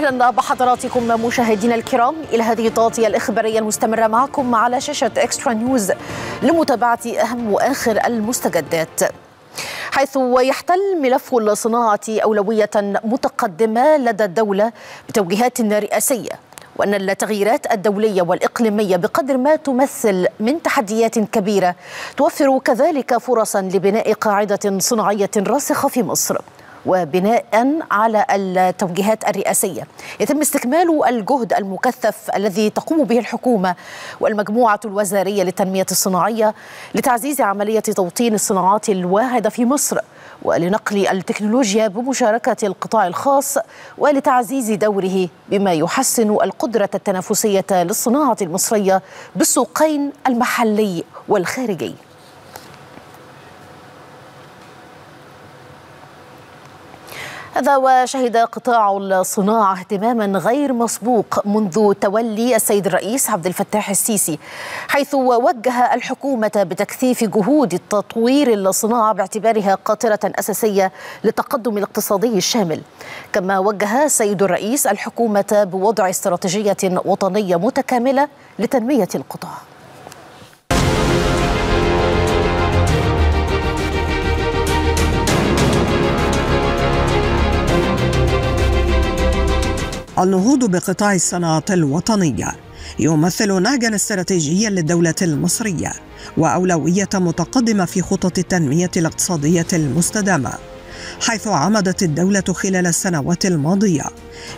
أهلا بحضراتكم مشاهدينا الكرام إلى هذه التغطية الإخبارية المستمرة معكم على شاشة إكسترا نيوز لمتابعة أهم وآخر المستجدات، حيث يحتل ملف الصناعة أولوية متقدمة لدى الدولة بتوجيهات رئاسية، وأن التغييرات الدولية والإقليمية بقدر ما تمثل من تحديات كبيرة توفر كذلك فرصا لبناء قاعدة صناعية راسخة في مصر. وبناء على التوجيهات الرئاسية يتم استكمال الجهد المكثف الذي تقوم به الحكومة والمجموعة الوزارية للتنمية الصناعية لتعزيز عملية توطين الصناعات الواعدة في مصر، ولنقل التكنولوجيا بمشاركة القطاع الخاص، ولتعزيز دوره بما يحسن القدرة التنافسية للصناعة المصرية بالسوقين المحلي والخارجي. هذا وشهد قطاع الصناعة اهتماما غير مسبوق منذ تولي السيد الرئيس عبد الفتاح السيسي، حيث وجه الحكومة بتكثيف جهود تطوير الصناعة باعتبارها قاطرة أساسية للتقدم الاقتصادي الشامل. كما وجه السيد الرئيس الحكومة بوضع استراتيجية وطنية متكاملة لتنمية القطاع. النهوض بقطاع الصناعات الوطنية يمثل نهجا استراتيجيا للدولة المصرية وأولوية متقدمة في خطط التنمية الاقتصادية المستدامة، حيث عمدت الدولة خلال السنوات الماضية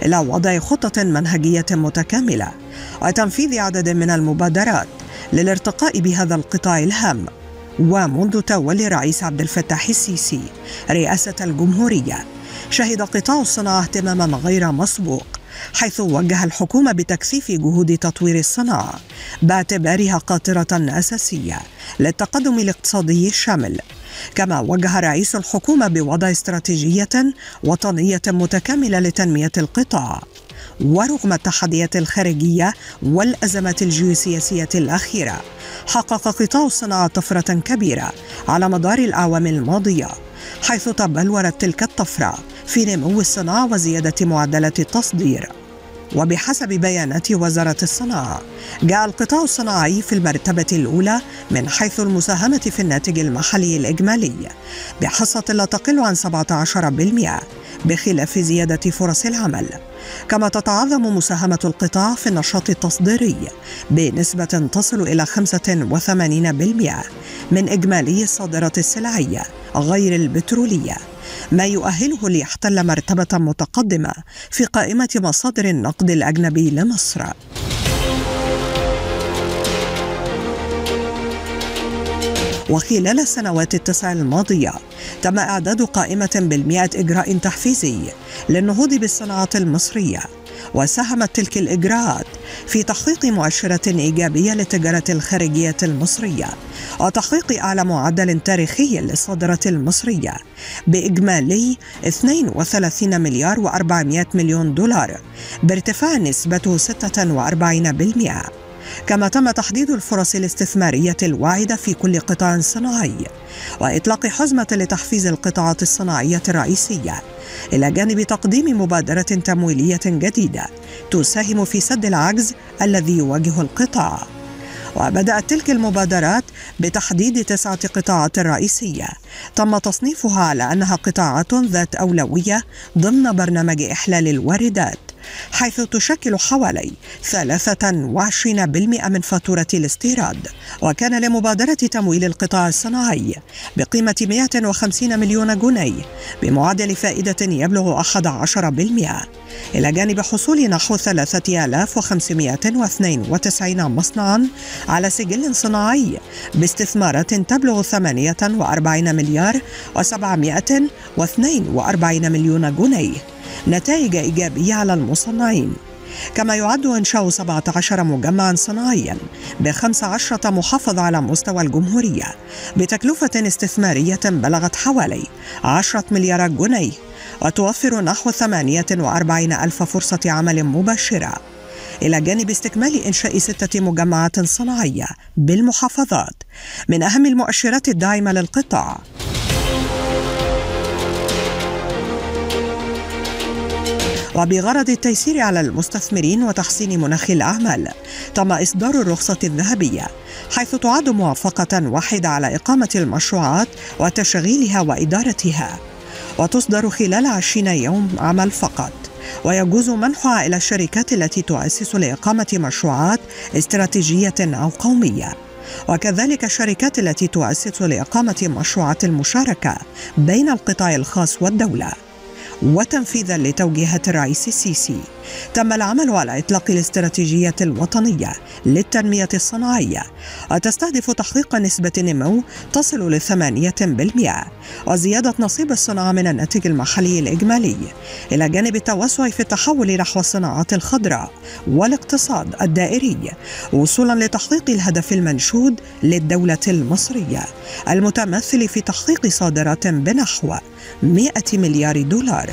إلى وضع خطة منهجية متكاملة وتنفيذ عدد من المبادرات للارتقاء بهذا القطاع الهام. ومنذ تولي الرئيس عبد الفتاح السيسي رئاسة الجمهورية شهد قطاع الصناعة اهتماما غير مسبوق، حيث وجه الحكومة بتكثيف جهود تطوير الصناعة باعتبارها قاطرة أساسية للتقدم الاقتصادي الشامل. كما وجه رئيس الحكومة بوضع استراتيجية وطنية متكاملة لتنمية القطاع. ورغم التحديات الخارجية والأزمات الجيوسياسية الأخيرة، حقق قطاع الصناعة طفرة كبيرة على مدار الأعوام الماضية، حيث تبلورت تلك الطفرة في نمو الصناعة وزيادة معدلات التصدير. وبحسب بيانات وزارة الصناعة، جاء القطاع الصناعي في المرتبة الأولى من حيث المساهمة في الناتج المحلي الإجمالي بحصة لا تقل عن 17%، بخلاف زيادة فرص العمل. كما تتعظم مساهمة القطاع في النشاط التصديري بنسبة تصل إلى 85% من إجمالي الصادرات السلعية غير البترولية، ما يؤهله ليحتل مرتبة متقدمة في قائمة مصادر النقد الأجنبي لمصر. وخلال السنوات 9 الماضية تم إعداد قائمة بالمئة إجراء تحفيزي للنهوض بالصناعات المصرية، وساهمت تلك الإجراءات في تحقيق مؤشرات إيجابية للتجارة الخارجية المصرية وتحقيق أعلى معدل تاريخي للصادرة المصرية بإجمالي 32.4 مليار دولار، بارتفاع نسبته 46%. كما تم تحديد الفرص الاستثمارية الواعدة في كل قطاع صناعي، وإطلاق حزمة لتحفيز القطاعات الصناعية الرئيسية، إلى جانب تقديم مبادرة تمويلية جديدة تساهم في سد العجز الذي يواجه القطاع. وبدأت تلك المبادرات بتحديد 9 قطاعات رئيسية تم تصنيفها على أنها قطاعات ذات أولوية ضمن برنامج إحلال الواردات، حيث تشكل حوالي 23% من فاتورة الاستيراد. وكان لمبادرة تمويل القطاع الصناعي بقيمة 150 مليون جنيه بمعدل فائدة يبلغ 11%، إلى جانب حصول نحو 3592 مصنعا على سجل صناعي باستثمارات تبلغ 48,742 مليون جنيه، نتائج إيجابية على المصنعين. كما يعد إنشاء 17 مجمعا صناعيا ب15 محافظة على مستوى الجمهورية بتكلفة استثمارية بلغت حوالي 10 مليارات جنيه، وتوفر نحو 48,000 فرصة عمل مباشرة، إلى جانب استكمال إنشاء 6 مجمعات صناعية بالمحافظات، من أهم المؤشرات الداعمة للقطاع. وبغرض التيسير على المستثمرين وتحسين مناخ الأعمال تم إصدار الرخصة الذهبية، حيث تعد موافقة واحدة على إقامة المشروعات وتشغيلها وإدارتها، وتصدر خلال 20 يوم عمل فقط، ويجوز منحها إلى الشركات التي تؤسس لإقامة مشروعات استراتيجية أو قومية، وكذلك الشركات التي تؤسس لإقامة مشروعات المشاركة بين القطاع الخاص والدولة. وتنفيذا لتوجيهات الرئيس السيسي، تم العمل على إطلاق الاستراتيجية الوطنية للتنمية الصناعية، وتستهدف تحقيق نسبة نمو تصل ل8% وزيادة نصيب الصناعة من الناتج المحلي الإجمالي، إلى جانب التوسع في التحول نحو الصناعات الخضراء والاقتصاد الدائري، وصولا لتحقيق الهدف المنشود للدولة المصرية المتمثل في تحقيق صادرات بنحو 100 مليار $.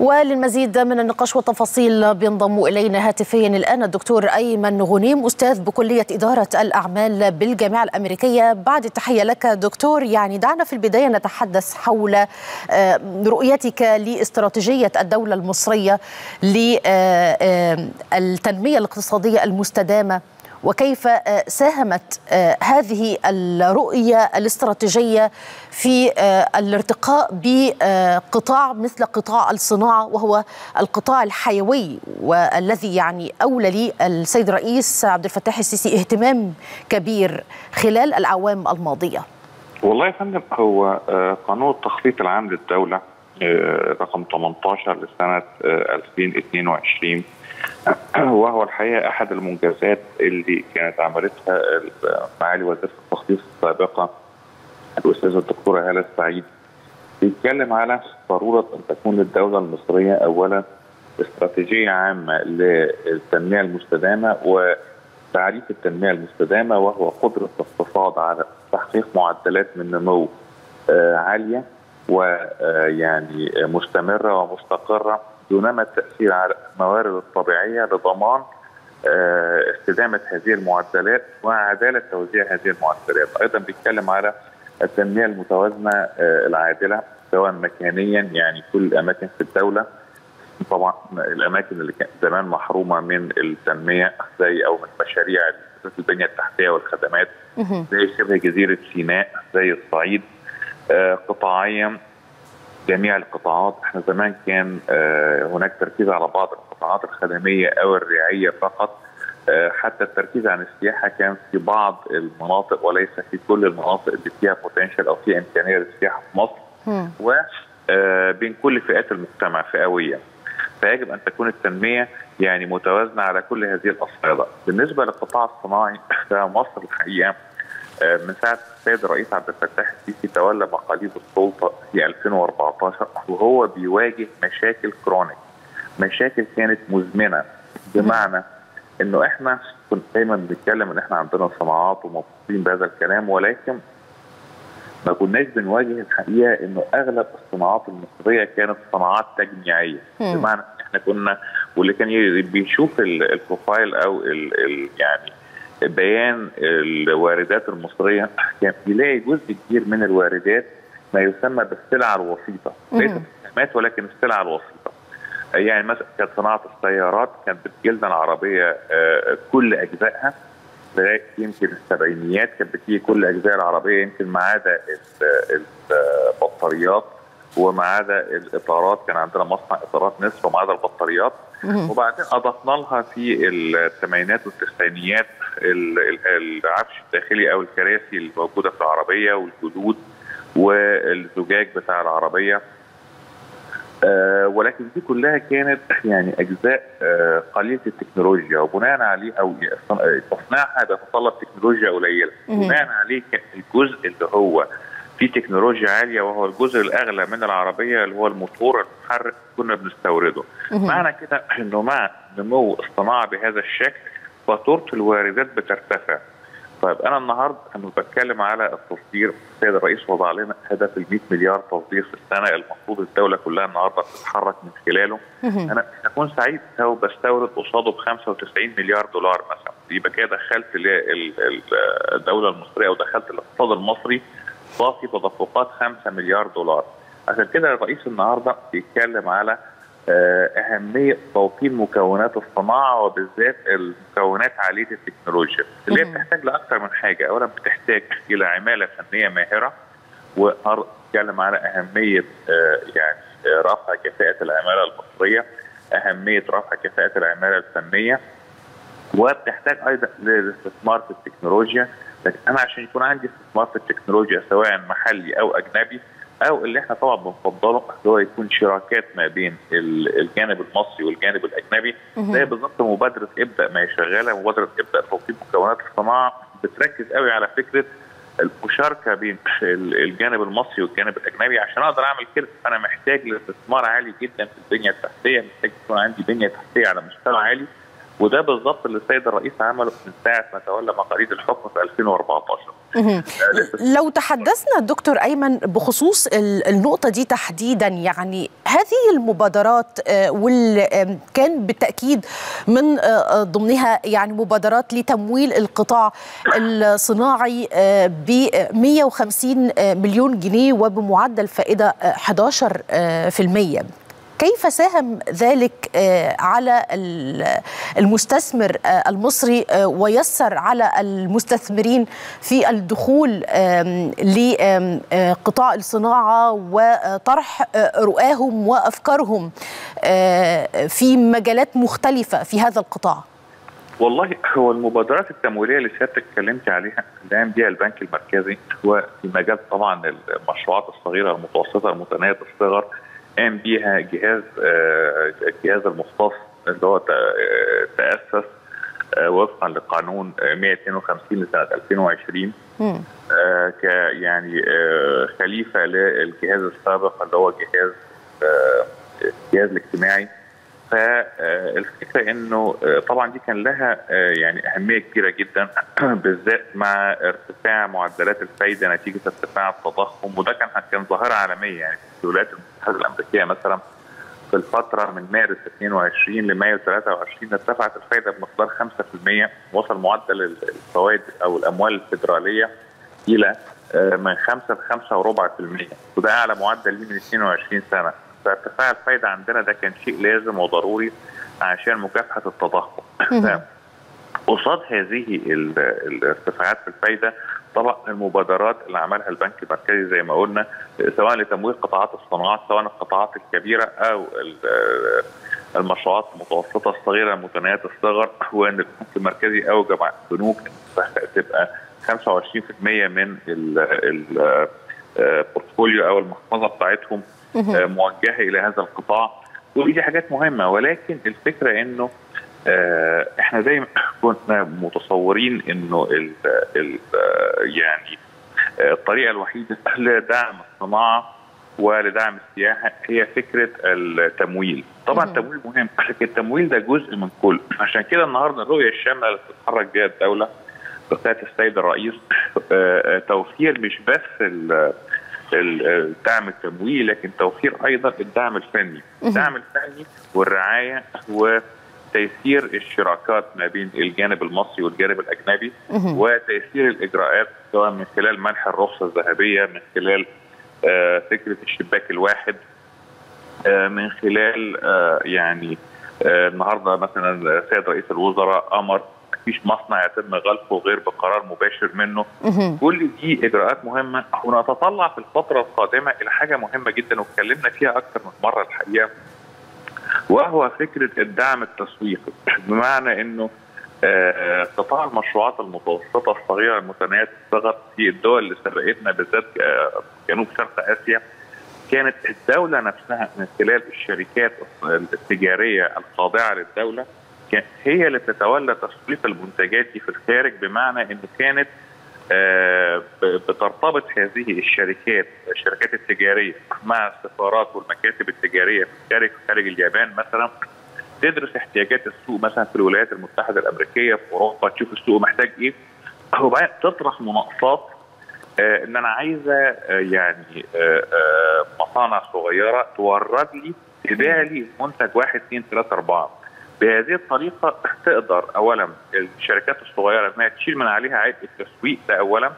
وللمزيد من النقاش والتفاصيل بينضم إلينا هاتفيا الآن الدكتور أيمن غنيم، أستاذ بكلية إدارة الأعمال بالجامعة الأمريكية. بعد التحية لك دكتور، يعني دعنا في البداية نتحدث حول رؤيتك لاستراتيجية الدولة المصرية للتنمية الاقتصادية المستدامة، وكيف ساهمت هذه الرؤية الاستراتيجية في الارتقاء بقطاع مثل قطاع الصناعة، وهو القطاع الحيوي والذي يعني أولى لي السيد الرئيس عبد الفتاح السيسي اهتمام كبير خلال الأعوام الماضية؟ والله يا فندم، هو قانون التخطيط العام للدولة رقم 18 لسنة 2022، وهو الحقيقه احد المنجزات اللي كانت عملتها معالي وزيره التخطيط السابقه الاستاذه الدكتوره هاله السعيد. بيتكلم على ضروره ان تكون للدوله المصريه اولا استراتيجيه عامه للتنميه المستدامه، وتعريف التنميه المستدامه وهو قدره الاقتصاد على تحقيق معدلات من نمو عاليه ويعني مستمره ومستقره دونما التأثير على الموارد الطبيعية، لضمان استدامة هذه المعدلات وعدالة توزيع هذه المعدلات. أيضا بيتكلم على التنمية المتوازنة العادلة، سواء مكانيا يعني كل الأماكن في الدولة، طبعا الأماكن اللي كانت زمان محرومة من التنمية زي أو من مشاريع البنية التحتية والخدمات زي شبه جزيرة سيناء، زي الصعيد، قطاعيا جميع القطاعات. احنا زمان كان هناك تركيز على بعض القطاعات الخدميه او الريعيه فقط، حتى التركيز عن السياحه كان في بعض المناطق وليس في كل المناطق اللي فيها بوتنشال او فيها امكانيه للسياحه في مصر، وبين كل فئات المجتمع فئويا. فيجب ان تكون التنميه يعني متوازنه على كل هذه الاصعده. بالنسبه للقطاع الصناعي فمصر الحقيقه من ساعة السيد الرئيس عبد الفتاح السيسي تولى مقاليد السلطة في 2014 وهو بيواجه مشاكل كرونيك، مشاكل كانت مزمنة، بمعنى انه احنا كنا دايما بنتكلم ان احنا عندنا صناعات ومبسوطين بهذا الكلام، ولكن ما كناش بنواجه الحقيقة انه اغلب الصناعات المصرية كانت صناعات تجميعية، بمعنى احنا كنا واللي كان بيشوف البروفايل او يعني بيان الواردات المصريه كان بيلاقي جزء كبير من الواردات ما يسمى بالسلع الوسيطه، ليس الخامات ولكن السلع الوسيطه. يعني مثلا كانت صناعه السيارات كانت بتجيلنا العربيه كل اجزائها لغايه يمكن السبعينيات، كانت بتيجي كل اجزاء العربيه يمكن ما عدا البطاريات وما عدا الاطارات، كان عندنا مصنع اطارات نصر وما عدا البطاريات، وبعدين اضفنا لها في الثمانينات والتسعينيات العفش الداخلي او الكراسي الموجوده في العربيه والجلود والزجاج بتاع العربيه، ولكن دي كلها كانت يعني اجزاء قليله التكنولوجيا، وبناء عليه او تصنيعها بيتطلب تكنولوجيا قليله، بناء عليه الجزء اللي هو في تكنولوجيا عاليه وهو الجزء الاغلى من العربيه اللي هو الموتور المحرك كنا بنستورده. معنى كده انه مع نمو الصناعه بهذا الشكل فاتوره الواردات بترتفع، طيب انا النهارده انا بتكلم على التصدير. السيد الرئيس وضع لنا هدف ال 100 مليار تصدير في السنه، المفروض الدوله كلها النهارده بتتحرك من خلاله. انا هكون سعيد لو بستورد قصاده ب 95 مليار دولار مثلا، يبقى كده دخلت الدوله المصريه ودخلت الاقتصاد المصري باقي تدفقات 5 مليار دولار. عشان كده الرئيس النهارده بيتكلم على اهميه توطين مكونات الصناعه وبالذات المكونات عاليه التكنولوجيا اللي بتحتاج لاكثر من حاجه. اولا بتحتاج الى عماله فنيه ماهره، واتكلم على اهميه رفع كفاءه العماله المصريه، اهميه رفع كفاءه العماله الفنيه، وبتحتاج ايضا للاستثمار في التكنولوجيا. لكن انا عشان يكون عندي استثمار في التكنولوجيا سواء محلي او اجنبي او اللي احنا طبعا بنفضله هو يكون شراكات ما بين الجانب المصري والجانب الاجنبي، زي بالظبط مبادره ابدأ ما هي شغاله. مبادره ابدأ توطين مكونات الصناعه بتركز قوي على فكره المشاركه بين الجانب المصري والجانب الاجنبي. عشان اقدر اعمل كده انا محتاج لاستثمار عالي جدا في البنيه التحتيه، محتاج يكون عندي بنيه تحتيه على مستوى عالي، وده بالظبط اللي السيد الرئيس عمله من ساعه ما تولى مقاليد الحكم في 2014. لو تحدثنا دكتور أيمن بخصوص النقطة دي تحديدا، يعني هذه المبادرات واللي كان بالتأكيد من ضمنها يعني مبادرات لتمويل القطاع الصناعي ب 150 مليون جنيه وبمعدل فائدة 11%، كيف ساهم ذلك على المستثمر المصري ويسر على المستثمرين في الدخول لقطاع الصناعة وطرح رؤاهم وأفكارهم في مجالات مختلفة في هذا القطاع؟ والله هو المبادرات التمويليه اللي سيادتك اتكلمت عليها اللي قام بيها البنك المركزي، وفي مجال طبعا المشروعات الصغيره والمتوسطه المتناهيه الصغر قام بيها الجهاز المختص اللي هو تأسس وفقا لقانون 152 لسنه 2020 خليفه للجهاز السابق اللي هو الجهاز الاجتماعي. فالفكره انه طبعا دي كان لها اهميه كبيره جدا بالذات مع ارتفاع معدلات الفايده نتيجه ارتفاع التضخم، وده كان ظاهره عالميه. في الولايات المتحده الامريكيه مثلا في الفتره من مارس 22 لمايو 23 ارتفعت الفايده بمقدار 5%، وصل معدل الفوائد او الاموال الفدراليه الى من 5 ل 5.25%، وده اعلى معدل ليه من 22 سنه. فارتفاع الفايده عندنا ده كان شيء لازم وضروري عشان مكافحه التضخم. قصاد هذه الارتفاعات في الفايده طبعا المبادرات اللي عملها البنك المركزي زي ما قلنا، سواء لتمويل قطاعات الصناعات، سواء القطاعات الكبيره او المشروعات المتوسطه الصغيره متناهيه الصغر، هو ان البنك المركزي اوجب على البنوك تبقى 25% من البورتفوليو او المحفظه بتاعتهم موجهه الى هذا القطاع، ودي حاجات مهمه. ولكن الفكره انه احنا زي ما كنا متصورين انه الطريقه الوحيده لدعم الصناعه ولدعم السياحه هي فكره التمويل. طبعا التمويل مهم، لكن التمويل ده جزء من كله. عشان كده النهارده الرؤيه الشامله اللي بتتحرك بيها الدوله بتاعت السيد الرئيس توفير مش بس الدعم التمويلي، لكن توفير ايضا الدعم الفني، الدعم الفني والرعايه وتيسير الشراكات ما بين الجانب المصري والجانب الاجنبي، وتيسير الاجراءات سواء من خلال منح الرخصه الذهبيه، من خلال فكره الشباك الواحد، من خلال النهارده مثلا سيد رئيس الوزراء امر مفيش مصنع يتم غلقه غير بقرار مباشر منه. كل دي اجراءات مهمه، ونتطلع في الفتره القادمه الى حاجه مهمه جدا واتكلمنا فيها اكثر من مره الحقيقه، وهو فكره الدعم التسويقي. بمعنى انه قطاع المشروعات المتوسطه الصغيره المتناهيه الصغر في الدول اللي سبقتنا بالذات جنوب شرق اسيا، كانت الدوله نفسها من خلال الشركات التجاريه الخاضعه للدوله كانت هي اللي بتتولى تسويق المنتجات دي في الخارج. بمعنى انه كانت بترتبط هذه الشركات التجاريه مع السفارات والمكاتب التجاريه في الخارج، خارج اليابان مثلا، تدرس احتياجات السوق مثلا في الولايات المتحده الامريكيه، في اوروبا، تشوف السوق محتاج ايه، رباعية تطرح مناقصات ان انا عايزه مصانع صغيره تورد لي تبيع لي منتج 1 2 3 4. بهذه الطريقه تقدر اولا الشركات الصغيره انها تشيل من عليها عبء التسويق ده اولا،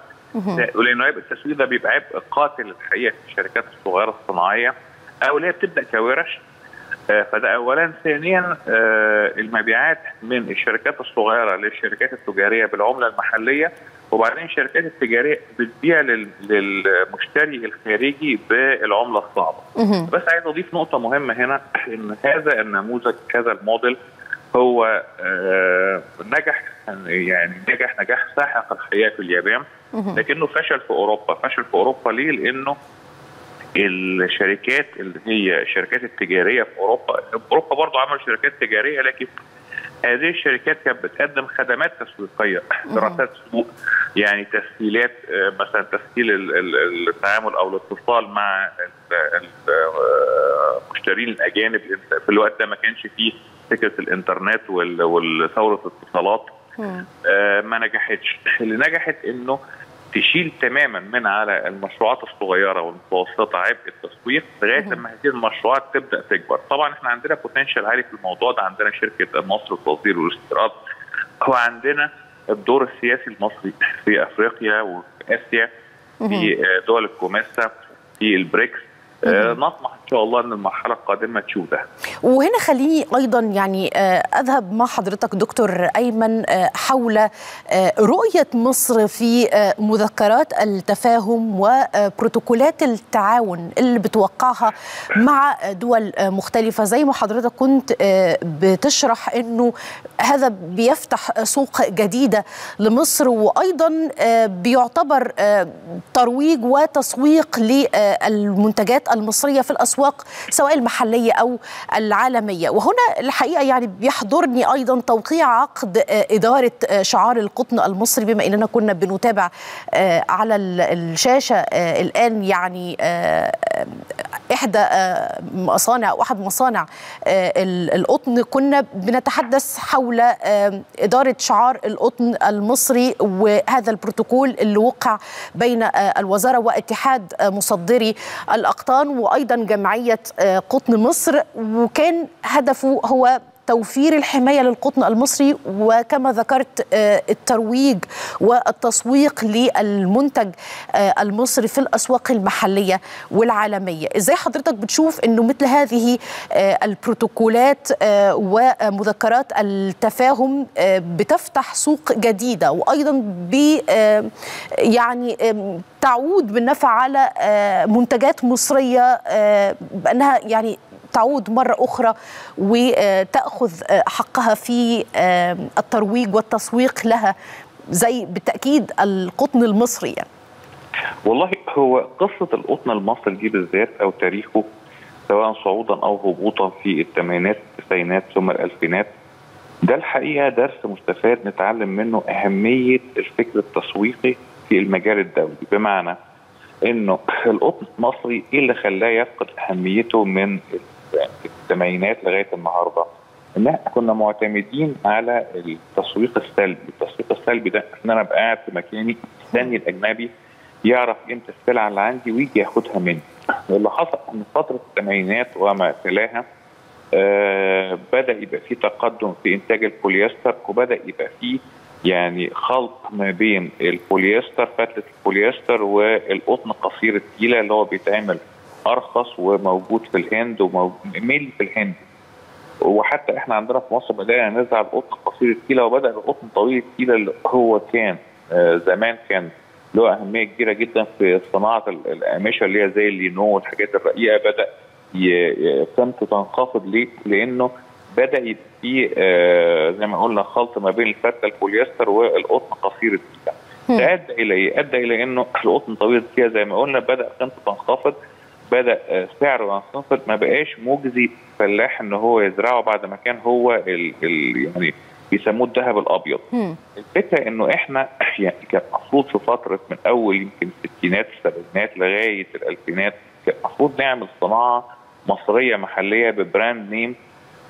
لانه عبء التسويق ده بيبقى عبء قاتل الحقيقه في الشركات الصغيره الصناعيه او اللي هي بتبدا كورش، فده اولا. ثانيا المبيعات من الشركات الصغيره للشركات التجاريه بالعمله المحليه، وبعدين الشركات التجاريه بتبيع للمشتري الخارجي بالعمله الصعبه. بس عايز اضيف نقطه مهمه هنا، ان هذا النموذج هذا الموديل هو نجح، نجح نجاح ساحق الحقيقه في اليابان، لكنه فشل في اوروبا. فشل في اوروبا ليه؟ لانه الشركات اللي هي الشركات التجاريه في اوروبا برضه عملوا شركات تجاريه، لكن هذه الشركات كانت بتقدم خدمات تسويقيه، دراسات سوق، تسهيلات، مثلا تسهيل التعامل او الاتصال مع المشترين الاجانب. في الوقت ده ما كانش فيه فكره الانترنت والثوره الاتصالات، ما نجحتش. اللي نجحت انه تشيل تماما من على المشروعات الصغيره والمتوسطه عبء التسويق لغايه لما هذه المشروعات تبدا تكبر. طبعا احنا عندنا بوتنشال عالي في الموضوع ده، عندنا شركه مصر التوظير والاستراب، وعندنا الدور السياسي المصري في افريقيا وفي اسيا، في دول الكوميسا، في البريكس. نطمح ان شاء الله ان المرحله القادمه تشوف ده. وهنا خليني ايضا اذهب مع حضرتك دكتور ايمن حول رؤيه مصر في مذكرات التفاهم وبروتوكولات التعاون اللي بتوقعها مع دول مختلفه، زي ما حضرتك كنت بتشرح انه هذا بيفتح سوق جديده لمصر، وايضا بيعتبر ترويج وتسويق للمنتجات المصرية في الأسواق سواء المحلية أو العالمية. وهنا الحقيقة بيحضرني أيضا توقيع عقد إدارة شعار القطن المصري، بما أننا كنا بنتابع على الشاشة الآن إحدى مصانع أو أحد مصانع القطن. كنا بنتحدث حول إدارة شعار القطن المصري وهذا البروتوكول اللي وقع بين الوزارة واتحاد مصدري الأقطار وأيضا جمعية قطن مصر، وكان هدفه هو توفير الحماية للقطن المصري وكما ذكرت الترويج والتسويق للمنتج المصري في الأسواق المحلية والعالمية. إزاي حضرتك بتشوف أنه مثل هذه البروتوكولات ومذكرات التفاهم بتفتح سوق جديدة، وأيضا تعود بالنفع على منتجات مصرية بأنها تعود مرة أخرى وتأخذ حقها في الترويج والتسويق لها، زي بالتأكيد القطن المصري؟ والله هو قصة القطن المصري دي بالذات أو تاريخه، سواء صعودا أو هبوطا في الثمانينات التسعينات ثم الألفينات، ده الحقيقة درس مستفاد نتعلم منه أهمية الفكر التسويقي في المجال الدولي. بمعنى انه القطن المصري ايه اللي خلاه يفقد اهميته من الثمانينات لغايه النهارده؟ ان احنا كنا معتمدين على التسويق السلبي. التسويق السلبي ده ان انا ابقى قاعد في مكاني مستني الاجنبي يعرف امتى السلعه اللي عندي ويجي ياخدها مني. واللي حصل ان فتره الثمانينات وما تلاها بدا يبقى في تقدم في انتاج البوليستر، وبدا يبقى في خلط ما بين البوليستر، فتله البوليستر، والقطن قصير التيله اللي هو بيتعمل ارخص وموجود في الهند وميل في الهند. وحتى احنا عندنا في مصر بدانا نزرع القطن قصير التيله، وبدا القطن طويل التيله اللي هو كان زمان كان له اهميه كبيره جدا في صناعه الاقمشه اللي هي زي اللينو والحاجات الرقيقه، بدا قيمته تنخفض. ليه؟ لانه بدأت في زي ما قلنا خلط ما بين الفتلة البوليستر والقطن قصير التيلة. ده أدى إلى إيه؟ أدى إلى إنه القطن طويل التيلة زي ما قلنا بدأ قيمته تنخفض، بدأ سعره ينخفض، ما بقاش مجزي الفلاح إن هو يزرعه بعد ما كان هو بيسموه الذهب الأبيض. الفكرة إنه إحنا كان المفروض في فترة من أول يمكن الستينات السبعينات لغاية الألفينات كان المفروض نعمل صناعة مصرية محلية ببراند نيم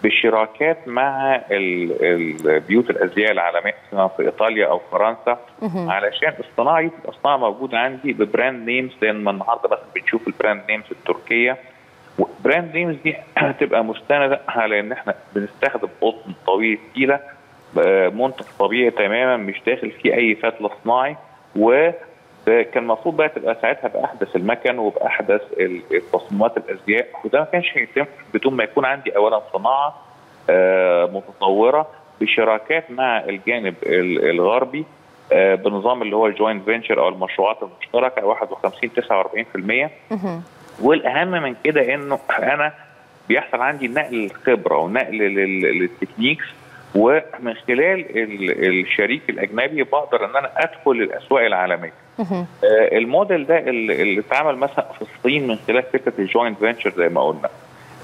بالشراكات مع البيوت الازياء العالميه في ايطاليا او فرنسا علشان الصناعه موجوده عندي ببراند نيمز. لان النهارده بس بنشوف البراند نيمز التركيه، والبراند نيمز دي هتبقى مستنده على ان احنا بنستخدم قطن طويل تقيله، منتج طبيعي تماما مش داخل فيه اي فتل صناعي، وكان المفروض بقى تبقى ساعتها باحدث المكن وباحدث التصميمات الازياء، وده ما كانش هيتم بدون ما يكون عندي اولا صناعه متطوره بشراكات مع الجانب الغربي بنظام اللي هو الجوينت فينشر او المشروعات المشتركه 51 49%. والاهم من كده انه انا بيحصل عندي نقل الخبره ونقل للتكنيكس، ومن خلال الشريك الاجنبي بقدر ان انا ادخل الاسواق العالميه. الموديل ده اللي اتعمل مثلا في الصين من خلال فكره الجوينت فينشر زي ما قلنا،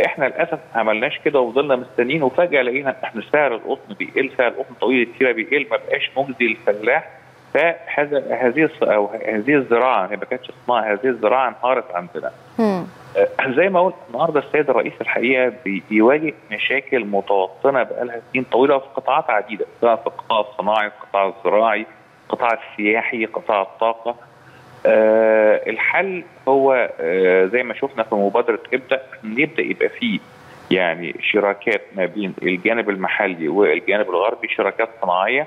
احنا للاسف ما عملناش كده وفضلنا مستنيين، وفجاه لقينا احنا سعر القطن بيقل، سعر القطن طويل التيره بيقل، ما بقاش مجدي للفلاح، فهذه او هذه الزراعه هي ما كانتش صناعه، هذه الزراعه انهارت عندنا. زي ما قلت النهارده السيد الرئيس الحقيقه بيواجه مشاكل متوطنه بقى لها سنين طويله في قطاعات عديده، سواء في القطاع الصناعي، القطاع الزراعي، القطاع السياحي، قطاع الطاقه. الحل هو زي ما شفنا في مبادره ابدأ، نبدا يبقى فيه يعني شراكات ما بين الجانب المحلي والجانب الغربي، شراكات صناعيه.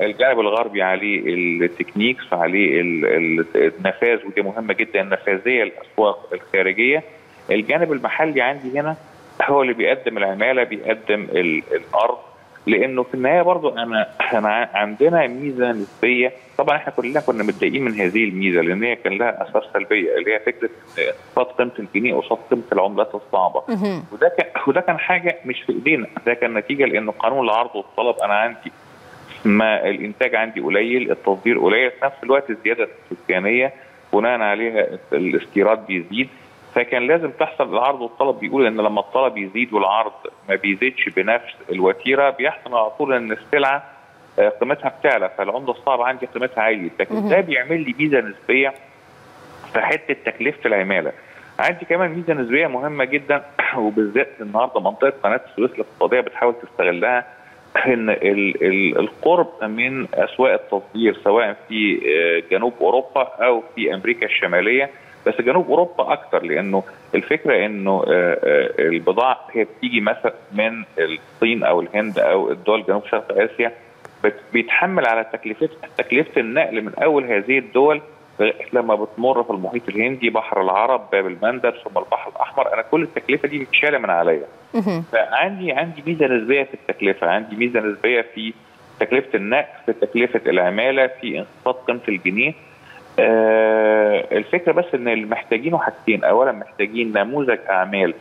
الجانب الغربي عليه التكنيكس، عليه النفاذ، ودي مهمه جدا، النفاذيه للاسواق الخارجيه. الجانب المحلي عندي هنا هو اللي بيقدم العماله، بيقدم الارض، لانه في النهايه برضو احنا عندنا ميزه نسبيه. طبعا احنا كلنا كنا متضايقين من هذه الميزه لان هي كان لها اثار سلبيه، اللي هي فكره قصاد قيمه الجنيه وقصاد قيمه العملات الصعبه. وده كان حاجه مش في ايدينا، ده كان نتيجه لانه قانون العرض والطلب، انا عندي ما الانتاج عندي قليل، التصدير قليل، في نفس الوقت الزياده السكانيه بناء عليها الاستيراد بيزيد، فكان لازم تحصل العرض والطلب. بيقول ان لما الطلب يزيد والعرض ما بيزيدش بنفس الوتيره بيحصل على طول ان السلعه قيمتها بتعلى، فالعمله الصعبه عندي قيمتها عاليه، لكن ده بيعمل لي ميزه نسبيه في حته تكلفه العماله. عندي كمان ميزه نسبيه مهمه جدا، وبالذات النهارده منطقه قناه السويس الاقتصاديه بتحاول تستغلها، ان القرب من اسواق التصدير سواء في جنوب اوروبا او في امريكا الشماليه، بس جنوب اوروبا اكتر، لانه الفكره انه البضاعه هي بتيجي مثلا من الصين او الهند او الدول جنوب شرق اسيا، بيتحمل على تكلفه النقل من اول هذه الدول لما بتمر في المحيط الهندي، بحر العرب، باب المندب، ثم البحر الاحمر، انا كل التكلفه دي بتشال من عليا. فعندي ميزه نسبيه في التكلفه، عندي ميزه نسبيه في تكلفه النقل، في تكلفه العماله، في انخفاض قيمه الجنيه. الفكره بس ان اللي محتاجينه حاجتين، اولا محتاجين نموذج اعمال،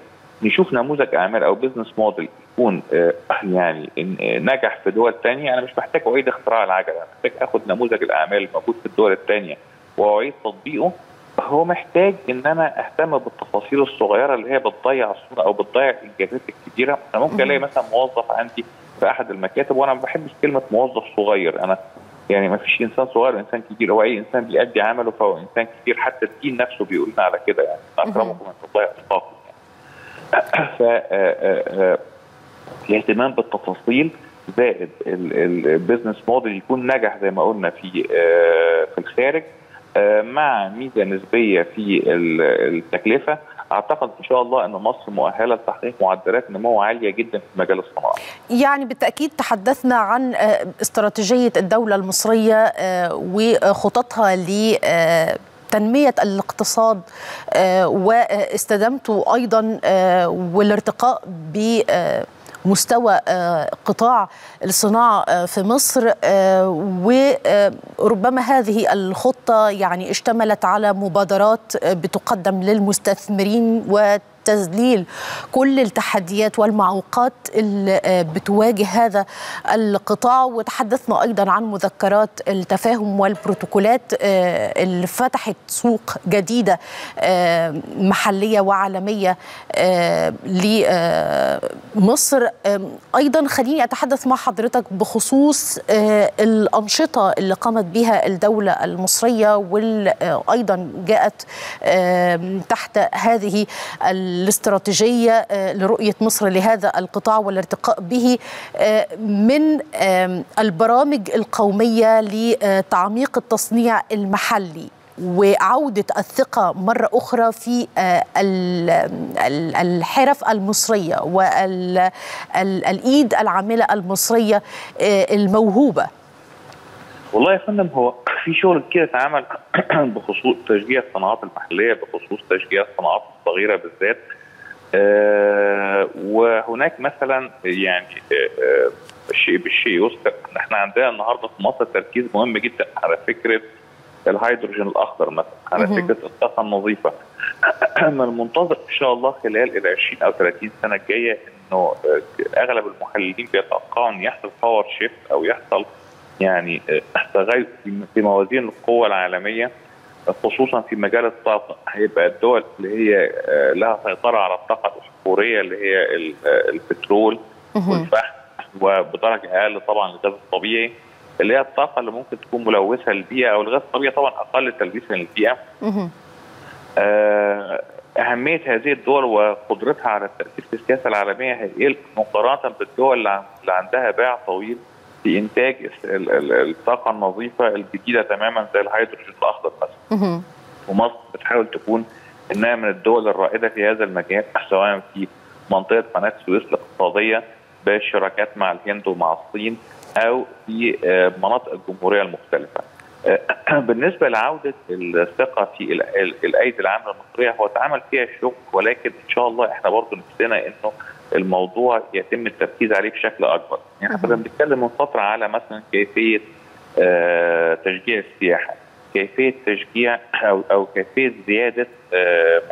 نشوف نموذج اعمال او بزنس موديل يكون يعني نجح في دول ثانيه، انا مش محتاج اعيد اختراع العجله، انا محتاج اخد نموذج الاعمال الموجود في الدول الثانيه واعيد تطبيقه. هو محتاج ان انا اهتم بالتفاصيل الصغيره اللي هي بتضيع الصوره او بتضيع الانجازات الكبيره. انا ممكن الاقي مثلا موظف عندي في احد المكاتب، وانا ما بحبش كلمه موظف صغير، انا يعني ما فيش انسان صغير انسان كبير، هو اي انسان بيأدي عمله فهو انسان كبير، حتى الدين نفسه بيقول لنا على كده، يعني اكرمكم ان تضيع اطلاقا. ف الاهتمام بالتفاصيل زائد البيزنس موديل يكون نجح زي ما قلنا في الخارج، مع ميزه نسبيه في التكلفه. اعتقد ان شاء الله ان مصر مؤهله لتحقيق معدلات نمو عاليه جدا في مجال الصناعه. يعني بالتاكيد تحدثنا عن استراتيجيه الدوله المصريه وخططها لتنميه الاقتصاد، واستدامته ايضا والارتقاء ب مستوى قطاع الصناعة في مصر، وربما هذه الخطة يعني اشتملت على مبادرات بتقدم للمستثمرين وتذليل كل التحديات والمعوقات اللي بتواجه هذا القطاع. وتحدثنا أيضا عن مذكرات التفاهم والبروتوكولات اللي فتحت سوق جديدة محلية وعالمية لمصر. أيضا خليني أتحدث مع حضرتك بخصوص الأنشطة اللي قامت بها الدولة المصرية، واللي أيضا جاءت تحت هذه الاستراتيجية لرؤية مصر لهذا القطاع والارتقاء به من البرامج القومية لتعميق التصنيع المحلي وعودة الثقة مرة أخرى في الحرف المصرية والإيد العاملة المصرية الموهوبة؟ والله يا فندم هو في شغل كتير اتعمل بخصوص تشجيع الصناعات المحلية، بخصوص تشجيع الصناعات الصغيرة بالذات. وهناك مثلا يعني الشيء بالشيء يذكر. احنا عندنا النهارده في مصر تركيز مهم جدا على فكرة الهيدروجين الأخضر مثلا، على فكرة الطاقة النظيفة. من المنتظر إن شاء الله خلال ال 20 أو 30 سنة الجاية إنه أغلب المحللين بيتوقعوا إن يحصل باور شيفت أو يحصل يعني تغير في موازين القوى العالمية، خصوصا في مجال الطاقة. هيبقى الدول اللي هي لها سيطرة على الطاقة الأحفورية اللي هي البترول والفحم، وبدرجة أقل طبعا الغاز الطبيعي، اللي هي الطاقة اللي ممكن تكون ملوثة للبيئة، أو الغاز الطبيعي طبعا أقل تلويثا للبيئة. أهمية هذه الدول وقدرتها على التأثير في السياسة العالمية هيقل مقارنة بالدول اللي عندها باع طويل في إنتاج الطاقة النظيفة الجديدة تماما زي الهيدروجين الأخضر مثلا. ومصر بتحاول تكون إنها من الدول الرائدة في هذا المجال، سواء في منطقة قناة السويس الاقتصادية بالشراكات مع الهند ومع الصين، أو في مناطق الجمهورية المختلفة. بالنسبة لعودة الثقة في الأيدي العاملة المصرية، هو اتعمل فيها شغل، ولكن إن شاء الله إحنا برضه نفسنا إنه الموضوع يتم التركيز عليه بشكل أكبر. يعني كنا بنتكلم من فترة على مثلا كيفية تشجيع السياحة، كيفية تشجيع أو كيفية زيادة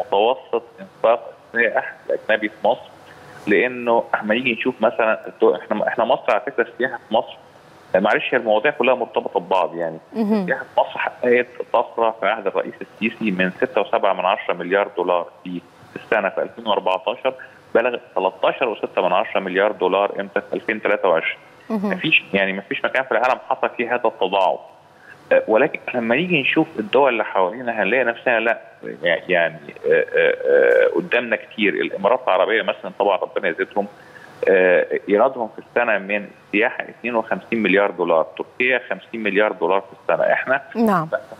متوسط إنفاق السائح الأجنبي في مصر، لأنه احنا نيجي نشوف مثلا احنا مصر على فكرة السياحة في مصر، معلش هي المواضيع كلها مرتبطة ببعض يعني. السياحة في مصر حققت طفرة في عهد الرئيس السيسي من 6.7 مليار دولار في السنة في 2014 بلغت 13.6 مليار دولار امتى في 2023. مفيش مكان في العالم حصل فيه هذا التضاعف. ولكن لما نيجي نشوف الدول اللي حوالينا هنلاقي نفسنا لا يعني قدامنا كتير. الامارات العربيه مثلا طبعا ربنا يزيدهم، ايرادهم في السنه من السياحه 52 مليار دولار، تركيا 50 مليار دولار في السنه، احنا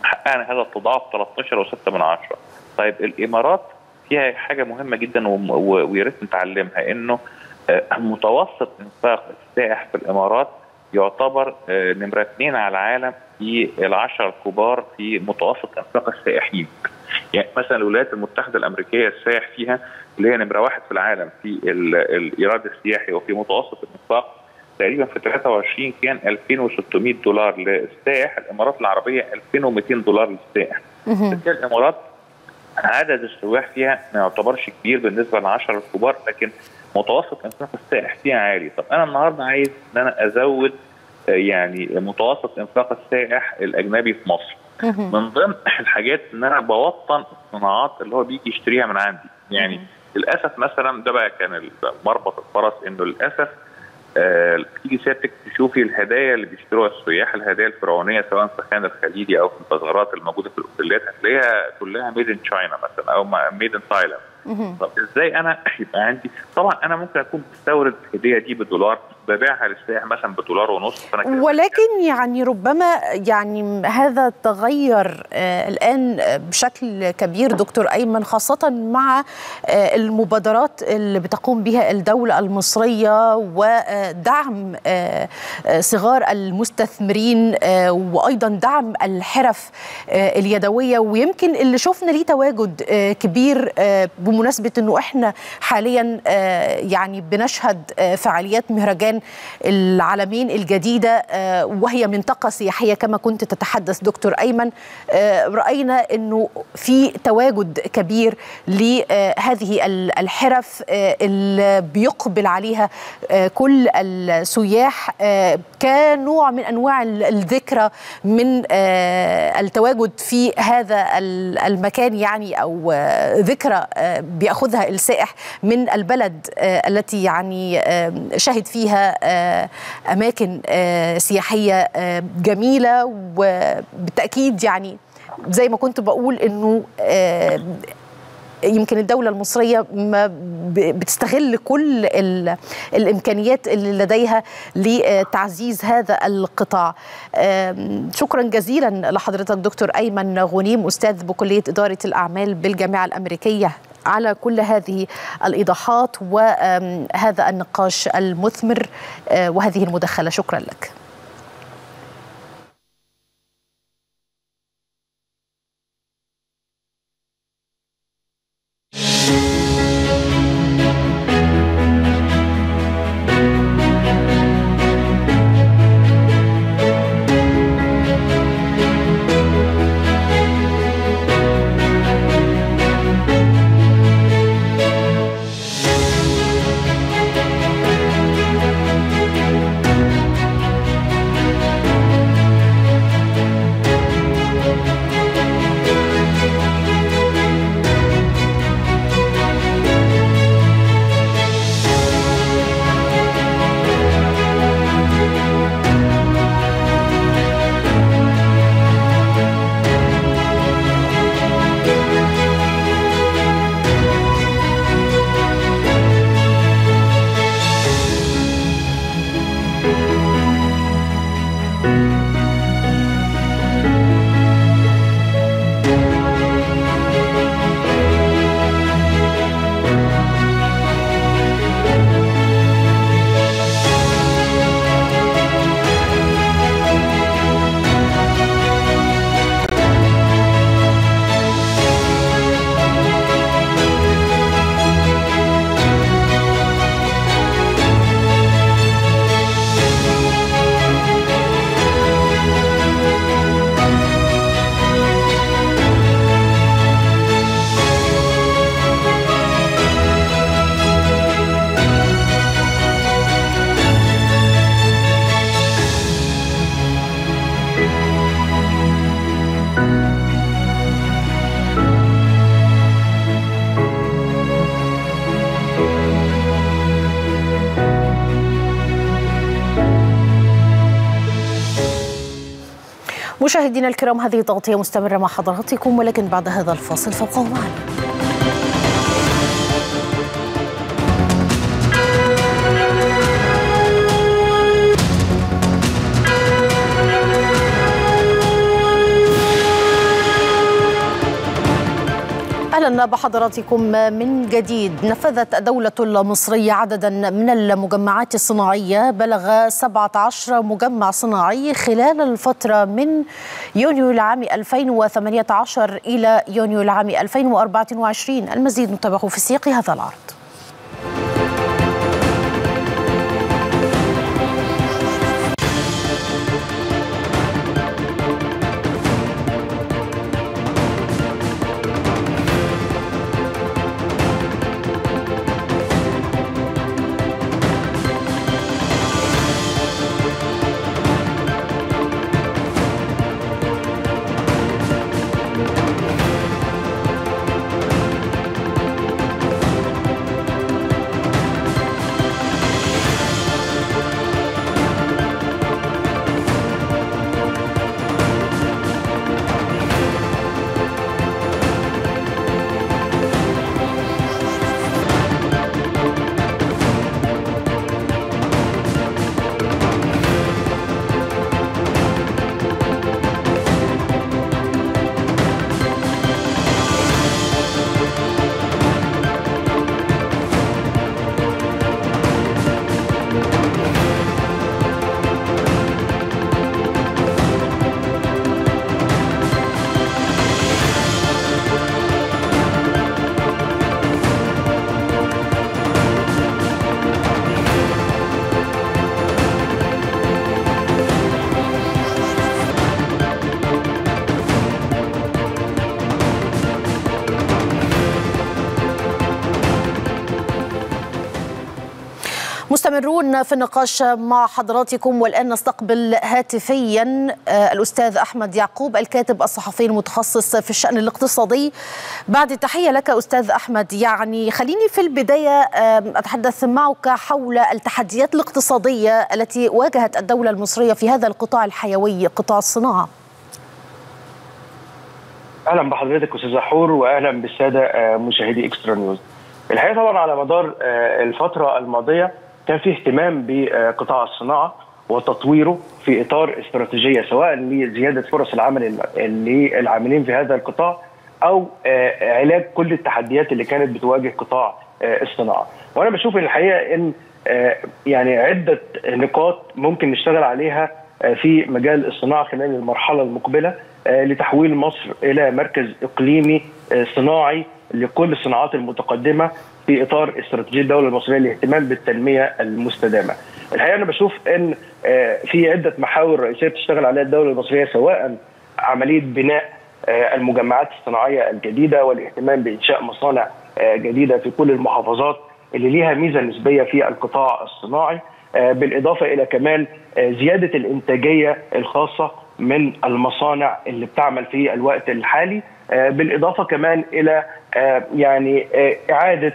حققنا هذا التضاعف 13.6. طيب الامارات فيها حاجه مهمه جدا ويا ريت نتعلمها، انه متوسط انفاق السائح في الامارات يعتبر نمرة 2 على العالم في ال10 الكبار في متوسط انفاق السائحين. يعني مثلا الولايات المتحدة الأمريكية السائح فيها اللي هي نمرة 1 في العالم في الإيراد السياحي، وفي متوسط الانفاق تقريبا في 23 كان 2600 دولار للسائح. الإمارات العربية 2200 دولار للسائح. الإمارات عدد السواح فيها ما يعتبرش كبير بالنسبة ل10 الكبار، لكن متوسط انفاق السائح فيها عالي. طب انا النهارده عايز ان انا ازود يعني متوسط انفاق السائح الاجنبي في مصر. من ضمن الحاجات ان انا بوطن الصناعات اللي هو بيجي يشتريها من عندي. يعني للاسف مثلا ده بقى كان مربط الفرس، انه للاسف تيجي سيادتك تشوفي الهدايا اللي بيشتروها السياح، الهدايا الفرعونيه سواء في خان الخليلي او في البازارات الموجوده في الاوتيلات، هتلاقيها كلها ميد ان تشاينا مثلا او ميد ان تايلاند. طب ازاي انا يبقى عندي؟ طبعا انا ممكن اكون بستورد الهديه دي بالدولار، ببيعها للسائح مثلا ب$1.50، ولكن يعني ربما يعني هذا تغير الان بشكل كبير دكتور ايمن، خاصه مع المبادرات اللي بتقوم بها الدوله المصريه ودعم صغار المستثمرين وايضا دعم الحرف اليدويه، ويمكن اللي شفنا ليه تواجد كبير بمناسبة أنه إحنا حاليا يعني بنشهد فعاليات مهرجان العالمين الجديدة، وهي منطقة سياحية كما كنت تتحدث دكتور أيمن. رأينا أنه في تواجد كبير لهذه الحرف اللي بيقبل عليها كل السياح كنوع من أنواع الذكرى من التواجد في هذا المكان، يعني أو ذكرى بيأخذها السائح من البلد التي يعني شهد فيها أماكن سياحية جميلة. وبالتأكيد يعني زي ما كنت بقول أنه يمكن الدولة المصرية بتستغل كل الإمكانيات اللي لديها لتعزيز هذا القطاع. شكرا جزيلا لحضرتك دكتور أيمن غنيم أستاذ بكلية إدارة الأعمال بالجامعة الأمريكية على كل هذه الإيضاحات وهذا النقاش المثمر وهذه المداخلة، شكرا لك. مشاهدينا الكرام، هذه التغطية مستمرة مع حضراتكم، ولكن بعد هذا الفاصل فابقوا معنا. أهلا بحضراتكم من جديد. نفذت الدولة المصرية عددا من المجمعات الصناعية بلغ 17 مجمع صناعي خلال الفترة من يونيو العام 2018 إلى يونيو العام 2024. المزيد نتابعه في سياق هذا العرض. مستمرون في النقاش مع حضراتكم، والآن نستقبل هاتفيا الأستاذ أحمد يعقوب الكاتب الصحفي المتخصص في الشأن الاقتصادي. بعد تحية لك أستاذ أحمد، يعني خليني في البداية أتحدث معك حول التحديات الاقتصادية التي واجهت الدولة المصرية في هذا القطاع الحيوي قطاع الصناعة. اهلا بحضرتك استاذ زحور واهلا بالساده مشاهدي اكسترا نيوز. الحقيقه طبعا على مدار الفتره الماضيه كان في اهتمام بقطاع الصناعه وتطويره في اطار استراتيجيه سواء لزياده فرص العمل للعاملين في هذا القطاع او علاج كل التحديات اللي كانت بتواجه قطاع الصناعه. وانا بشوف الحقيقه ان يعني عده نقاط ممكن نشتغل عليها في مجال الصناعه خلال المرحله المقبله لتحويل مصر الى مركز اقليمي صناعي لكل الصناعات المتقدمه في اطار استراتيجيه الدوله المصريه للاهتمام بالتنميه المستدامه. الحقيقه انا بشوف ان في عده محاور رئيسيه بتشتغل عليها الدوله المصريه سواء عمليه بناء المجمعات الصناعيه الجديده والاهتمام بانشاء مصانع جديده في كل المحافظات اللي ليها ميزه نسبيه في القطاع الصناعي، بالاضافه الى كمان زياده الانتاجيه الخاصه من المصانع اللي بتعمل في الوقت الحالي، بالاضافه كمان الى يعني اعاده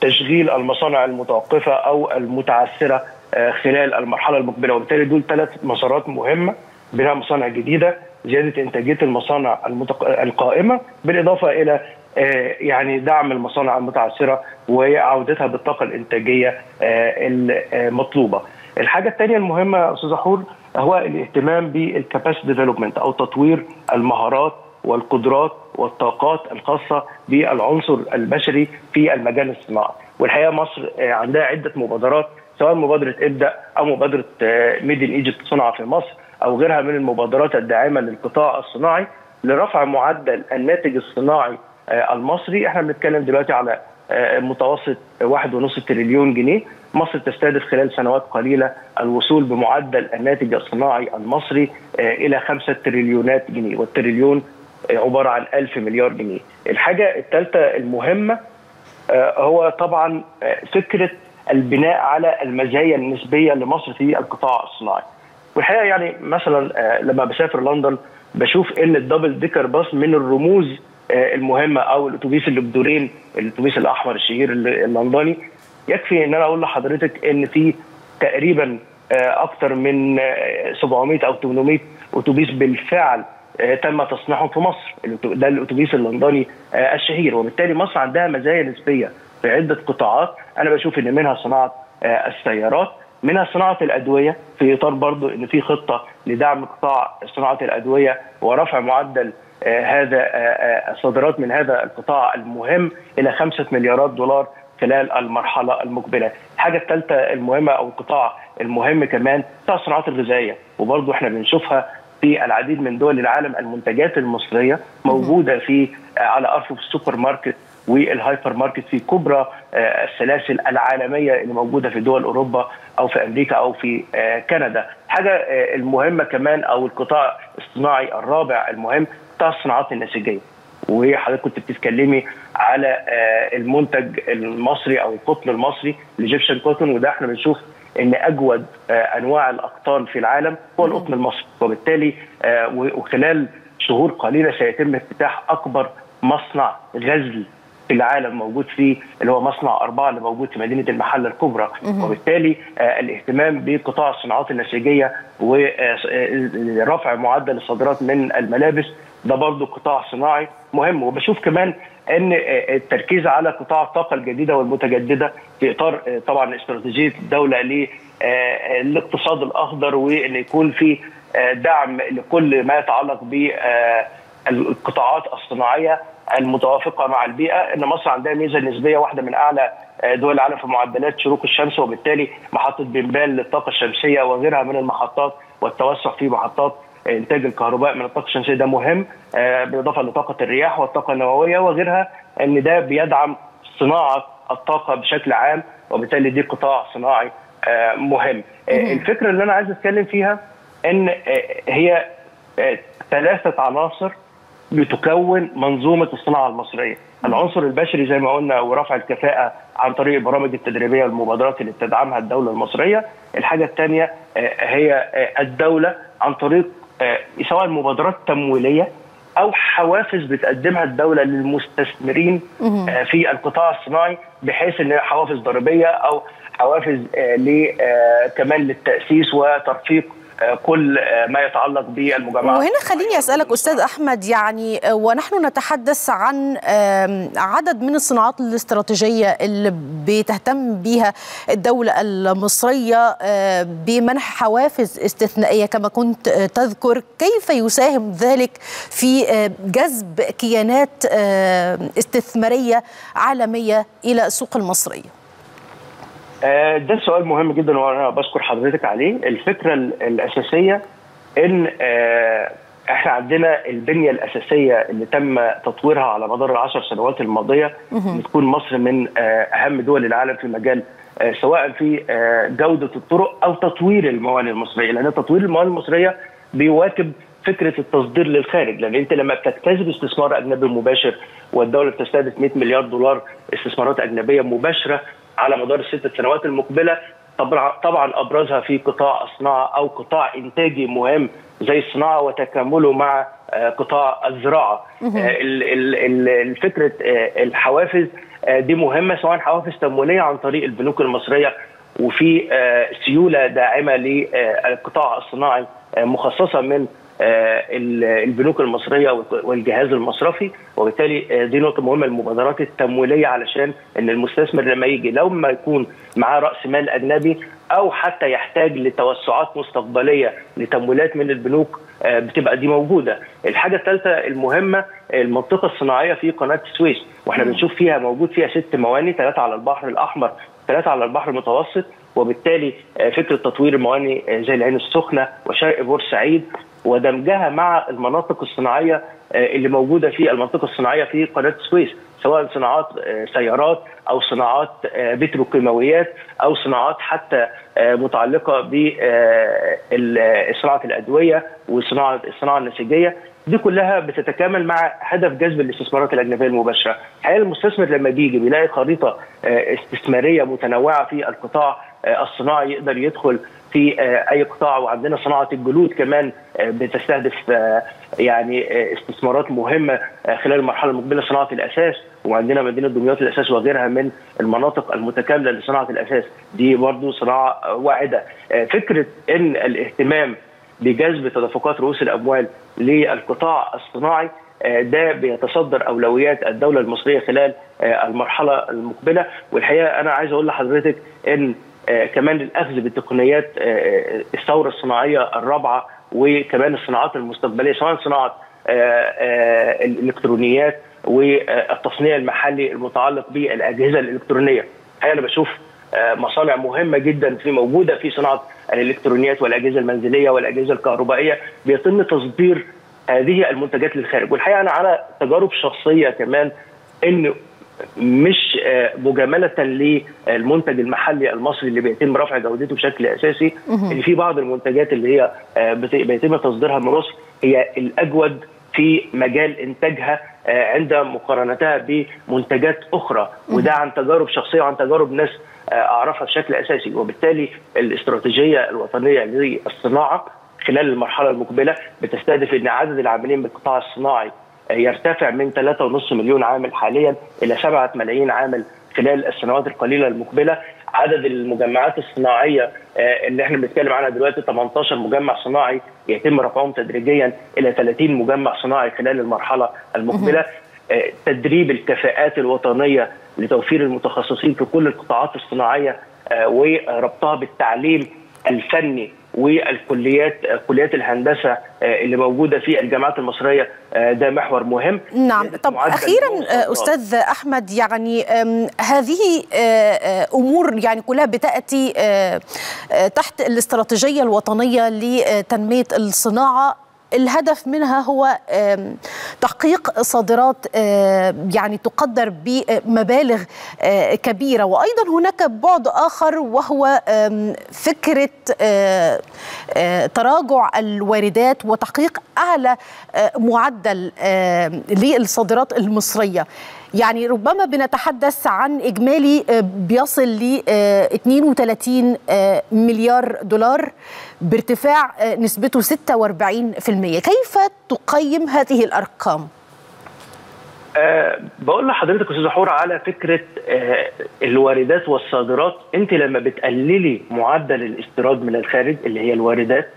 تشغيل المصانع المتوقفه او المتعثره خلال المرحله المقبله، وبالتالي دول ثلاث مسارات مهمه: بناء مصانع جديده، زياده انتاجيه المصانع القائمه، بالاضافه الى يعني دعم المصانع المتعثره وعودتها بالطاقه الانتاجيه المطلوبه. الحاجه الثانيه المهمه يا استاذ زحور هو الاهتمام بالكاباسيتي ديفلوبمنت او تطوير المهارات والقدرات والطاقات الخاصه بالعنصر البشري في المجال الصناعي. والحقيقه مصر عندها عده مبادرات سواء مبادره ابدأ او مبادره ميد إيجيبت صنع في مصر او غيرها من المبادرات الداعمه للقطاع الصناعي لرفع معدل الناتج الصناعي المصري. احنا بنتكلم دلوقتي على متوسط 1.5 تريليون جنيه، مصر تستهدف خلال سنوات قليله الوصول بمعدل الناتج الصناعي المصري الى 5 تريليونات جنيه، والتريليون عباره عن 1000 مليار جنيه. الحاجه الثالثه المهمه هو طبعا فكره البناء على المزايا النسبيه لمصر في القطاع الصناعي. والحقيقه يعني مثلا لما بسافر لندن بشوف ان الدبل ديكر باص من الرموز المهمه، او الاتوبيس اللي بدورين، الاتوبيس الاحمر الشهير اللندني. يكفي ان انا اقول لحضرتك ان في تقريبا اكثر من 700 او 800 اتوبيس بالفعل تم تصنيعهم في مصر، ده الاتوبيس اللندني الشهير. وبالتالي مصر عندها مزايا نسبيه في عده قطاعات، انا بشوف ان منها صناعه السيارات، منها صناعه الادويه، في اطار برضه ان في خطه لدعم قطاع صناعه الادويه ورفع معدل هذا الصادرات من هذا القطاع المهم الى 5 مليارات دولار خلال المرحله المقبله. الحاجه الثالثه المهمه او القطاع المهم كمان قطاع الصناعات الغذائيه، وبرضه احنا بنشوفها في العديد من دول العالم المنتجات المصريه موجوده في على ارفف السوبر ماركت والهايبر ماركت في كبرى السلاسل العالميه اللي موجوده في دول اوروبا او في امريكا او في كندا. الحاجه المهمه كمان او القطاع الصناعي الرابع المهم قطاع الصناعات النسيجيه، وحضرتك كنت بتتكلمي على المنتج المصري او القطن المصري الايجيبشن كوتون، وده احنا بنشوف ان اجود انواع الاقطان في العالم هو القطن المصري، وبالتالي وخلال شهور قليله سيتم افتتاح اكبر مصنع غزل في العالم موجود فيه، اللي هو مصنع 4 اللي موجود في مدينه المحله الكبرى. وبالتالي الاهتمام بقطاع الصناعات النسيجيه ورفع معدل الصادرات من الملابس ده برضه قطاع صناعي مهم. وبشوف كمان ان التركيز على قطاع الطاقه الجديده والمتجدده في اطار طبعا استراتيجيه الدوله للاقتصاد الاخضر، وان يكون في دعم لكل ما يتعلق بالقطاعات الصناعيه المتوافقه مع البيئه. ان مصر عندها ميزه نسبيه واحده من اعلى دول العالم في معدلات شروق الشمس، وبالتالي محطه بيمبل للطاقه الشمسيه وغيرها من المحطات والتوسع في محطات انتاج الكهرباء من الطاقه الشمسيه ده مهم، بالاضافه لطاقه الرياح والطاقه النوويه وغيرها، ان ده بيدعم صناعه الطاقه بشكل عام، وبالتالي دي قطاع صناعي مهم. الفكره اللي انا عايز اتكلم فيها ان هي ثلاثه عناصر بتكون منظومه الصناعه المصريه: العنصر البشري زي ما قلنا، ورفع الكفاءه عن طريق البرامج التدريبيه والمبادرات اللي بتدعمها الدوله المصريه. الحاجه الثانيه هي الدوله عن طريق سواء مبادرات تمويليه او حوافز بتقدمها الدوله للمستثمرين في القطاع الصناعي، بحيث ان حوافز ضريبيه او حوافز كمان للتاسيس وترفيق كل ما يتعلق بالمجامعة. وهنا خليني أسألك أستاذ أحمد، يعني ونحن نتحدث عن عدد من الصناعات الاستراتيجية اللي بتهتم بها الدولة المصرية بمنح حوافز استثنائية كما كنت تذكر، كيف يساهم ذلك في جذب كيانات استثمارية عالمية إلى السوق المصرية؟ ده سؤال مهم جدا وانا بشكر حضرتك عليه. الفكره الاساسيه ان احنا عندنا البنيه الاساسيه اللي تم تطويرها على مدار العشر سنوات الماضيه بتكون مصر من اهم دول العالم في المجال، سواء في جوده الطرق او تطوير الموانئ المصريه، لان تطوير الموانئ المصريه بيواكب فكره التصدير للخارج، لان انت لما بتجذب استثمار اجنبي مباشر والدوله بتستهدف 100 مليار دولار استثمارات اجنبيه مباشره على مدار الست سنوات المقبله، طبعا ابرزها في قطاع الصناعه او قطاع انتاجي مهم زي الصناعه وتكامله مع قطاع الزراعه. الفكره الحوافز دي مهمه، سواء حوافز تمويليه عن طريق البنوك المصريه، وفي سيوله داعمه للقطاع الصناعي مخصصه من البنوك المصريه والجهاز المصرفي، وبالتالي دي نقطه مهمه، المبادرات التمويليه، علشان ان المستثمر لما يجي لو ما يكون معاه راس مال اجنبي او حتى يحتاج لتوسعات مستقبليه لتمويلات من البنوك بتبقى دي موجوده. الحاجه الثالثه المهمه المنطقه الصناعيه في قناه السويس، واحنا بنشوف فيها موجود فيها 6 موانئ، 3 على البحر الاحمر 3 على البحر المتوسط، وبالتالي فكره تطوير الموانئ زي العين السخنه وشرق بورسعيد ودمجها مع المناطق الصناعيه اللي موجوده في المنطقه الصناعيه في قناه السويس، سواء صناعات سيارات او صناعات بتروكيماويات او صناعات حتى متعلقه بصناعه الادويه وصناعه الصناعه النسيجيه، دي كلها بتتكامل مع هدف جذب الاستثمارات الاجنبيه المباشره. الحقيقه المستثمر لما بيجي بيلاقي خريطه استثماريه متنوعه في القطاع الصناعي، يقدر يدخل في اي قطاع، وعندنا صناعه الجلود كمان بتستهدف يعني استثمارات مهمه خلال المرحله المقبله، صناعه الاساس، وعندنا مدينه دمياط الاساس وغيرها من المناطق المتكامله لصناعه الاساس، دي برضو صناعه واعده. فكره ان الاهتمام بجذب تدفقات رؤوس الاموال للقطاع الصناعي ده بيتصدر اولويات الدوله المصريه خلال المرحله المقبله. والحقيقه انا عايز اقول لحضرتك ان كمان الأخذ بتقنيات الثورة الصناعية الرابعة وكمان الصناعات المستقبلية، سواء صناعة الإلكترونيات والتصنيع المحلي المتعلق بالأجهزة الإلكترونية. الحقيقة أنا بشوف مصانع مهمة جدا في موجودة في صناعة الإلكترونيات والأجهزة المنزلية والأجهزة الكهربائية، بيتم تصدير هذه المنتجات للخارج. والحقيقة أنا على تجارب شخصية كمان إن مش مجامله للمنتج المحلي المصري اللي بيتم رفع جودته بشكل اساسي، اللي في بعض المنتجات اللي هي بيتم تصديرها من مصر هي الاجود في مجال انتاجها عند مقارنتها بمنتجات اخرى، وده عن تجارب شخصيه وعن تجارب ناس اعرفها بشكل اساسي. وبالتالي الاستراتيجيه الوطنيه للصناعه خلال المرحله المقبله بتستهدف ان عدد العاملين بالقطاع الصناعي يرتفع من 3.5 مليون عامل حاليا الى 7 ملايين عامل خلال السنوات القليله المقبله. عدد المجمعات الصناعيه اللي احنا بنتكلم عنها دلوقتي 18 مجمع صناعي يتم رفعهم تدريجيا الى 30 مجمع صناعي خلال المرحله المقبله. تدريب الكفاءات الوطنيه لتوفير المتخصصين في كل القطاعات الصناعيه وربطها بالتعليم الفني والكليات، كليات الهندسه اللي موجوده في الجامعات المصريه، ده محور مهم. نعم. طب اخيرا استاذ احمد، يعني هذه امور يعني كلها بتاتي تحت الاستراتيجيه الوطنيه لتنميه الصناعه، الهدف منها هو تحقيق صادرات يعني تقدر بمبالغ كبيرة، وأيضا هناك بعد آخر وهو فكرة تراجع الواردات وتحقيق أعلى معدل للصادرات المصرية. يعني ربما بنتحدث عن إجمالي بيصل ل 32 مليار دولار بارتفاع نسبته 46%، كيف تقيم هذه الأرقام؟ بقول لحضرتك أستاذ حورة على فكرة الواردات والصادرات، أنت لما بتقللي معدل الاستيراد من الخارج اللي هي الواردات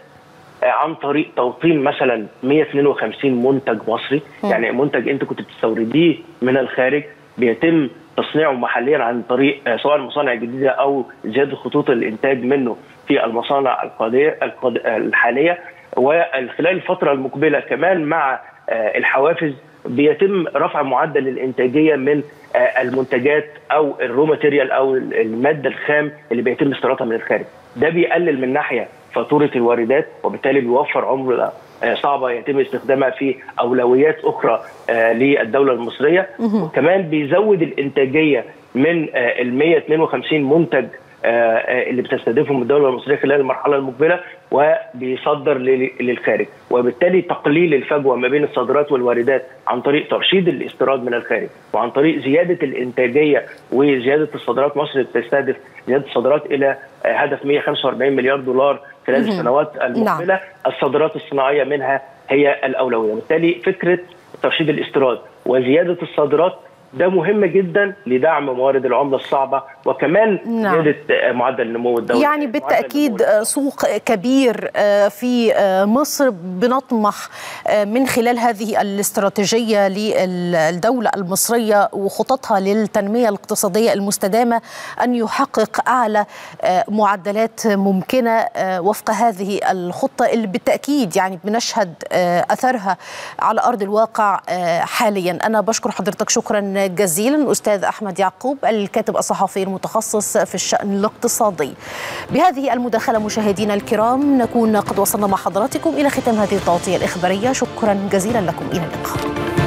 عن طريق توطين مثلا 152 منتج مصري. يعني منتج انت كنت بتستورديه من الخارج بيتم تصنيعه محليا عن طريق سواء مصانع جديده او زياده خطوط الانتاج منه في المصانع الحاليه. وخلال الفتره المقبله كمان مع الحوافز بيتم رفع معدل الانتاجيه من المنتجات او الرو ماتيريال او الماده الخام اللي بيتم استيرادها من الخارج. ده بيقلل من ناحيه فاتوره الواردات وبالتالي بيوفر عمله صعبه يتم استخدامها في اولويات اخرى للدوله المصريه. وكمان بيزود الانتاجيه من ال 152 منتج اللي بتستهدفهم الدوله المصريه خلال المرحله المقبله وبيصدر للخارج، وبالتالي تقليل الفجوه ما بين الصادرات والواردات عن طريق ترشيد الاستيراد من الخارج وعن طريق زياده الانتاجيه وزياده الصادرات. مصر بتستهدف زياده الصادرات الى هدف 145 مليار دولار خلال السنوات المقبله. الصادرات الصناعيه منها هي الاولويه، وبالتالي فكره ترشيد الاستيراد وزياده الصادرات ده مهم جدا لدعم موارد العمله الصعبه وكمان زياده معدل نمو الدوله. يعني بالتاكيد سوق كبير في مصر بنطمح من خلال هذه الاستراتيجيه للدوله المصريه وخططها للتنميه الاقتصاديه المستدامه ان يحقق اعلى معدلات ممكنه وفق هذه الخطه اللي بالتاكيد يعني بنشهد اثرها على ارض الواقع حاليا. انا بشكر حضرتك شكرا جزيلا أستاذ أحمد يعقوب الكاتب الصحفي المتخصص في الشأن الاقتصادي. بهذه المداخلة مشاهدينا الكرام نكون قد وصلنا مع حضراتكم إلى ختام هذه التغطية الإخبارية. شكرا جزيلا لكم، إلى اللقاء.